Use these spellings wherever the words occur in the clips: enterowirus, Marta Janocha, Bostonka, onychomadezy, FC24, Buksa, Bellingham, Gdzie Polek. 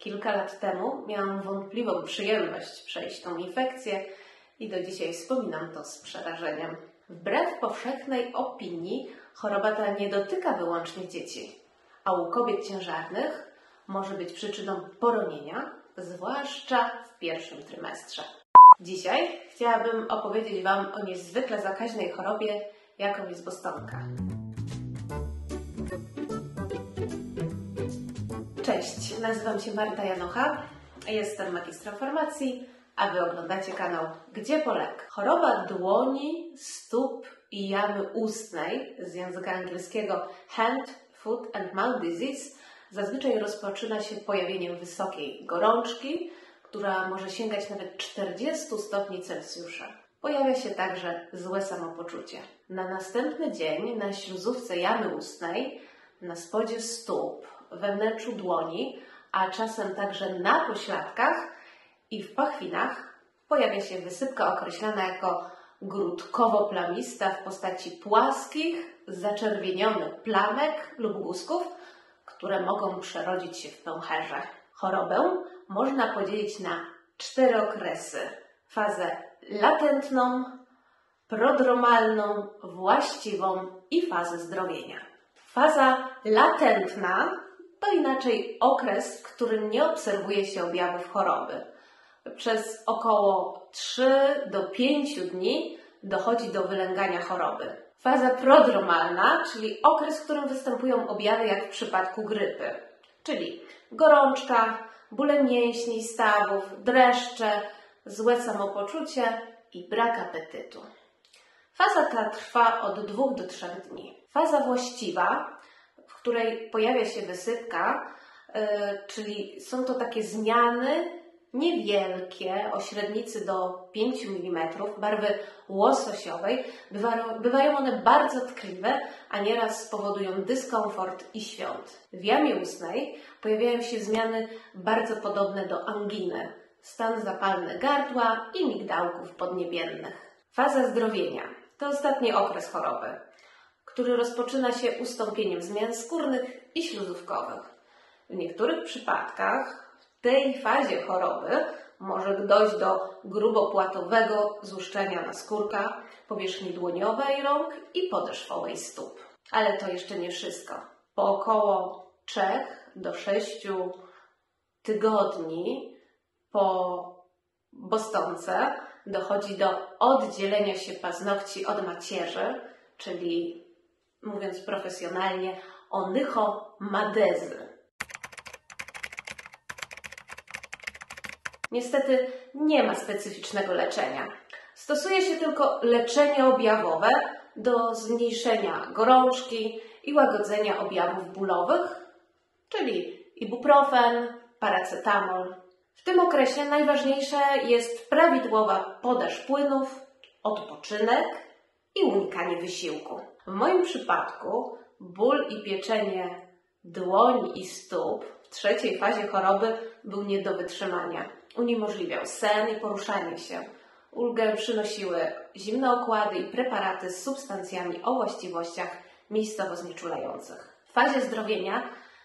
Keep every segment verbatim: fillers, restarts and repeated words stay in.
Kilka lat temu miałam wątpliwą przyjemność przejść tą infekcję i do dzisiaj wspominam to z przerażeniem. Wbrew powszechnej opinii choroba ta nie dotyka wyłącznie dzieci, a u kobiet ciężarnych może być przyczyną poronienia, zwłaszcza w pierwszym trymestrze. Dzisiaj chciałabym opowiedzieć Wam o niezwykle zakaźnej chorobie, jaką jest bostonka. Cześć, nazywam się Marta Janocha, jestem magistrem farmacji, a Wy oglądacie kanał Gdzie Polek. Choroba dłoni, stóp i jamy ustnej z języka angielskiego hand, foot and mouth disease zazwyczaj rozpoczyna się pojawieniem wysokiej gorączki, która może sięgać nawet czterdziestu stopni Celsjusza. Pojawia się także złe samopoczucie. Na następny dzień na śluzówce jamy ustnej, na spodzie stóp, we wnętrzu dłoni, a czasem także na pośladkach i w pachwinach pojawia się wysypka określana jako grudkowo-plamista w postaci płaskich, zaczerwienionych plamek lub guzków, które mogą przerodzić się w pęcherze. Chorobę można podzielić na cztery okresy. Fazę latentną, prodromalną, właściwą i fazę zdrowienia. Faza latentna to inaczej okres, w którym nie obserwuje się objawów choroby. Przez około trzech do pięciu dni dochodzi do wylęgania choroby. Faza prodromalna, czyli okres, w którym występują objawy jak w przypadku grypy, czyli gorączka, bóle mięśni i stawów, dreszcze, złe samopoczucie i brak apetytu. Faza ta trwa od dwóch do trzech dni. Faza właściwa, w której pojawia się wysypka, yy, czyli są to takie zmiany niewielkie, o średnicy do pięciu milimetrów, barwy łososiowej. Bywa, bywają one bardzo tkliwe, a nieraz powodują dyskomfort i świąt. W jamie ustnej pojawiają się zmiany bardzo podobne do anginy, stan zapalny gardła i migdałków podniebiennych. Faza zdrowienia to ostatni okres choroby, który rozpoczyna się ustąpieniem zmian skórnych i śluzówkowych. W niektórych przypadkach w tej fazie choroby może dojść do grubopłatowego złuszczenia naskórka, powierzchni dłoniowej rąk i podeszwowej stóp. Ale to jeszcze nie wszystko. Po około trzech do sześciu tygodni po bostonce dochodzi do oddzielenia się paznokci od macierzy, czyli, mówiąc profesjonalnie, onychomadezy. Niestety nie ma specyficznego leczenia. Stosuje się tylko leczenie objawowe do zmniejszenia gorączki i łagodzenia objawów bólowych, czyli ibuprofen, paracetamol. W tym okresie najważniejsze jest prawidłowa podaż płynów, odpoczynek i unikanie wysiłku. W moim przypadku ból i pieczenie dłoni i stóp w trzeciej fazie choroby był nie do wytrzymania. Uniemożliwiał sen i poruszanie się. Ulgę przynosiły zimne okłady i preparaty z substancjami o właściwościach miejscowo znieczulających. W fazie zdrowienia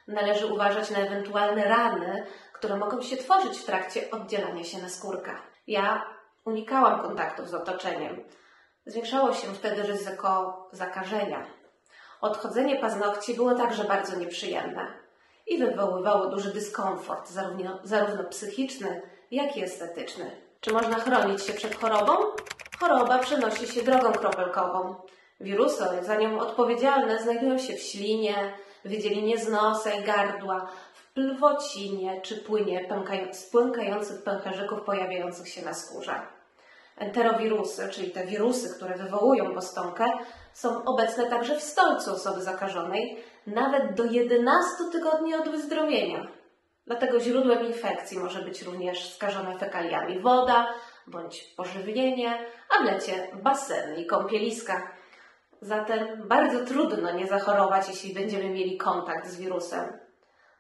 należy uważać na ewentualne rany, które mogą się tworzyć w trakcie oddzielania się naskórka. Ja unikałam kontaktów z otoczeniem. Zwiększało się wtedy ryzyko zakażenia. Odchodzenie paznokci było także bardzo nieprzyjemne i wywoływało duży dyskomfort, zarówno, zarówno psychiczny, jak i estetyczny. Czy można chronić się przed chorobą? Choroba przenosi się drogą kropelkową. Wirusy za nią odpowiedzialne znajdują się w ślinie, wydzielinie z nosa i gardła, w plwocinie czy płynie z płękających pęcherzyków pojawiających się na skórze. Enterowirusy, czyli te wirusy, które wywołują bostonkę, są obecne także w stolcu osoby zakażonej, nawet do jedenastu tygodni od wyzdrowienia. Dlatego źródłem infekcji może być również skażona fekaliami woda bądź pożywienie, a w lecie baseny i kąpieliska. Zatem bardzo trudno nie zachorować, jeśli będziemy mieli kontakt z wirusem.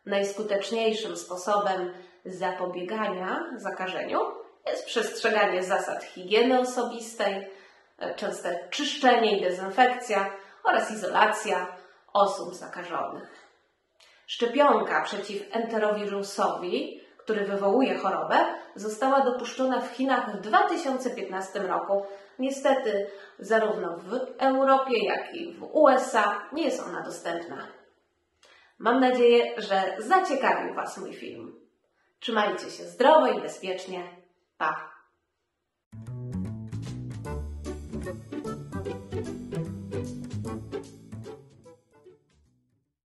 Najskuteczniejszym sposobem zapobiegania zakażeniu jest przestrzeganie zasad higieny osobistej, częste czyszczenie i dezynfekcja oraz izolacja osób zakażonych. Szczepionka przeciw enterowirusowi który wywołuje chorobę, została dopuszczona w Chinach w dwa tysiące piętnastym roku. Niestety zarówno w Europie, jak i w U S A nie jest ona dostępna. Mam nadzieję, że zaciekawił Was mój film. Trzymajcie się zdrowo i bezpiecznie. Pa!